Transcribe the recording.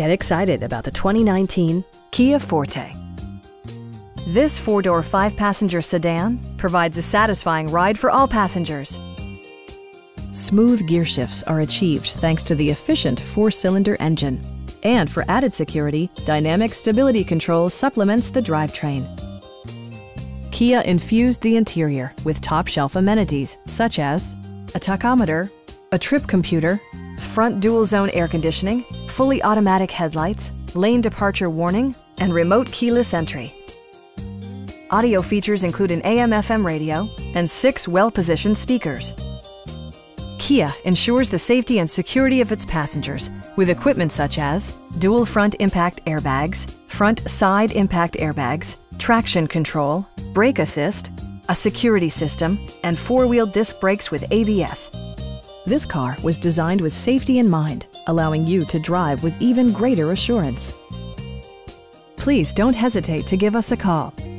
Get excited about the 2019 Kia Forte. This four-door, five-passenger sedan provides a satisfying ride for all passengers. Smooth gear shifts are achieved thanks to the efficient four-cylinder engine. And for added security, dynamic stability control supplements the drivetrain. Kia infused the interior with top-shelf amenities such as a tachometer, a trip computer, front dual-zone air conditioning, fully automatic headlights, lane departure warning, and remote keyless entry. Audio features include an AM/FM radio and 6 well-positioned speakers. Kia ensures the safety and security of its passengers with equipment such as dual front impact airbags, front side impact airbags, traction control, brake assist, a security system, and four-wheel disc brakes with ABS. This car was designed with safety in mind, allowing you to drive with even greater assurance. Please don't hesitate to give us a call.